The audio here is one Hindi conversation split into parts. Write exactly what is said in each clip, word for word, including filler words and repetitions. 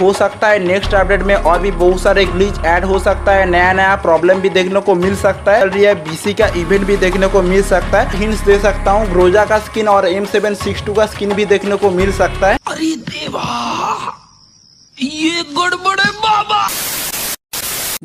हो सकता है नेक्स्ट अपडेट में और भी बहुत सारे ग्लिच ऐड हो सकता है, नया नया प्रॉब्लम भी देखने को मिल सकता है, चल रहा है बीसी का इवेंट भी देखने को मिल सकता है। हिंट्स दे सकता हूँ, ग्रोजा का स्किन और एम सेवन सिक्स टू का स्किन भी देखने को मिल सकता है। अरे देवा, ये गड़बड़े बाबा।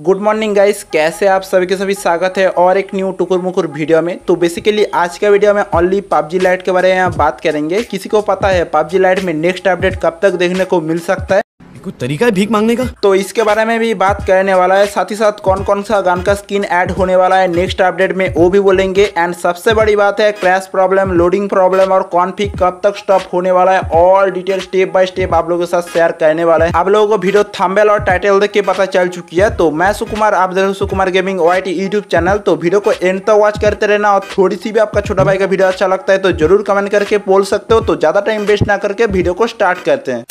गुड मॉर्निंग गाइस, कैसे आप सभी के सभी स्वागत है और एक न्यू टुकुर मुकुर वीडियो में। तो बेसिकली आज का वीडियो में ओनली पबजी लाइट के बारे में बात करेंगे। किसी को पता है पबजी लाइट में नेक्स्ट अपडेट कब तक देखने को मिल सकता है? कुछ तरीका है भीख मांगने का, तो इसके बारे में भी बात करने वाला है। साथ ही साथ कौन कौन सा गान का स्किन ऐड होने वाला है नेक्स्ट अपडेट में वो भी बोलेंगे। एंड सबसे बड़ी बात है क्रैश प्रॉब्लम, लोडिंग प्रॉब्लम और कॉन्फिग कब तक स्टॉप होने वाला है, all detail step by step आप लोगों के साथ शेयर करने वाला है। आप लोगों को वीडियो थंबनेल और टाइटल देख के पता चल चुकी है। तो मैं सुकुमार, आप देख Sukumar gaming YT YouTube channel. तो वीडियो को एंड तक वॉच करते रहना और थोड़ी सी भी आपका छोटा भाई का वीडियो अच्छा लगता है तो जरूर कमेंट करके बोल सकते हो। तो ज्यादा टाइम वेस्ट ना करके वीडियो को स्टार्ट करते हैं।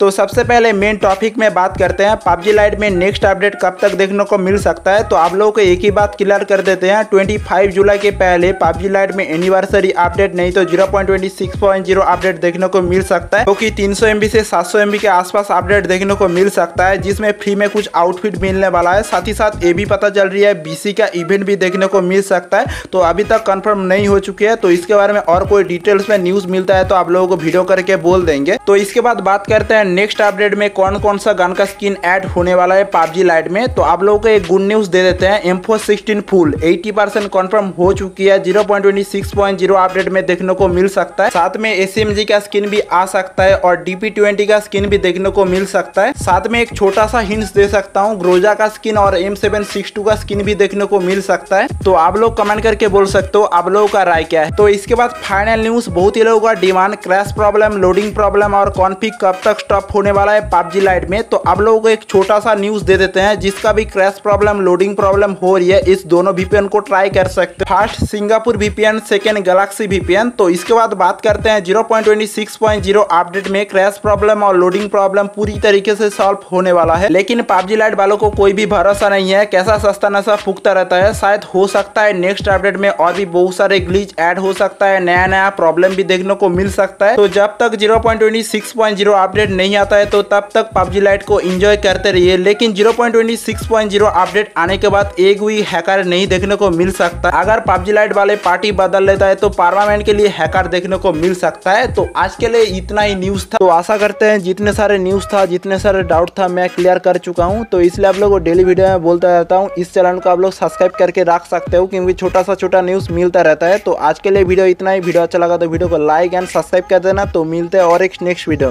तो सबसे पहले मेन टॉपिक में बात करते हैं पबजी लाइट में नेक्स्ट अपडेट कब तक देखने को मिल सकता है। तो आप लोगों को एक ही बात क्लियर कर देते हैं, पच्चीस जुलाई के पहले पबजी लाइट में एनिवर्सरी अपडेट नहीं तो zero point two six point zero update देखने को मिल सकता है, जो कि तीन सौ एमबी से सात सौ एमबी के आसपास अपडेट देखने को मिल सकता है, जिसमें फ्री में कुछ आउटफिट मिलने वाला है। साथ ही साथ ये भी पता चल रही है बीसी का इवेंट भी देखने को मिल सकता है। तो अभी तक कन्फर्म नहीं हो चुकी है, तो इसके बारे में और कोई डिटेल्स में न्यूज मिलता है तो आप लोगों को वीडियो करके बोल देंगे। तो इसके बाद बात करते हैं नेक्स्ट अपडेट में कौन कौन सा गन का स्किन ऐड होने वाला है पबजी लाइट में। तो आप लोगों को एक गुड न्यूज दे देते हैं, एम फोर सिक्सटीन फुल अस्सी परसेंट कंफर्म हो चुकी है, zero point two six point zero update में देखने को मिल सकता है। साथ में एसएमजी का स्किन भी आ सकता है और डी पी ट्वेंटी का स्किन भी देखने को मिल सकता है। साथ में एक छोटा सा हिंट्स दे सकता हूँ, ग्रोजा का स्किन और एम सेवन सिक्स टू का स्किन भी देखने को मिल सकता है। तो आप लोग कमेंट करके बोल सकते हो आप लोगों का राय क्या है। तो इसके बाद फाइनल न्यूज, बहुत ही लोगों का demand crash problem, loading problem और कॉन्फिग कब तक स्टॉप होने वाला है पबजी लाइट में। तो आप लोगों को एक छोटा सा न्यूज दे देते हैं, जिसका भी क्रैश प्रॉब्लम, लोडिंग प्रॉब्लम हो रही है इस दोनों वीपीएन को ट्राई कर सकते हैं। First Singapore VPN, second galaxy VPN. तो इसके बाद बात करते हैं zero point two six point zero update में क्रैश प्रॉब्लम और लोडिंग प्रॉब्लम पूरी तरीके से सॉल्व होने वाला है, लेकिन पबजी लाइट वालों को कोई भी भरोसा नहीं है, कैसा सस्ता नशा फूकता रहता है। शायद हो सकता है नेक्स्ट अपडेट में और भी बहुत सारे ग्लिच ऐड हो सकता है, नया नया प्रॉब्लम भी देखने को मिल सकता है। तो जब तक zero point two six point zero update नहीं आता है तो तब तक पबजी लाइट को एंजॉय करते रहिए। लेकिन zero point two six point zero update आने के बाद एक भी हैकर नहीं देखने को मिल सकता। अगर पबजी लाइट वाले पार्टी बदल लेता है तो परमानेंट के लिए हैकर देखने को मिल सकता है। तो आज के लिए इतना ही न्यूज था। तो आशा करते हैं जितने सारे न्यूज था, जितने सारे डाउट था मैं क्लियर कर चुका हूँ। तो इसलिए आप लोग को डेली वीडियो में बोलता रहता हूँ, इस चैनल को आप लोग सब्सक्राइब करके रख सकते हो क्योंकि छोटा सा छोटा न्यूज मिलता रहता है। तो आज के लिए वीडियो इतना ही। वीडियो अच्छा लगा तो वीडियो को लाइक एंड सब्सक्राइब कर देना। तो मिलते हैं और एक नेक्स्ट वीडियो में।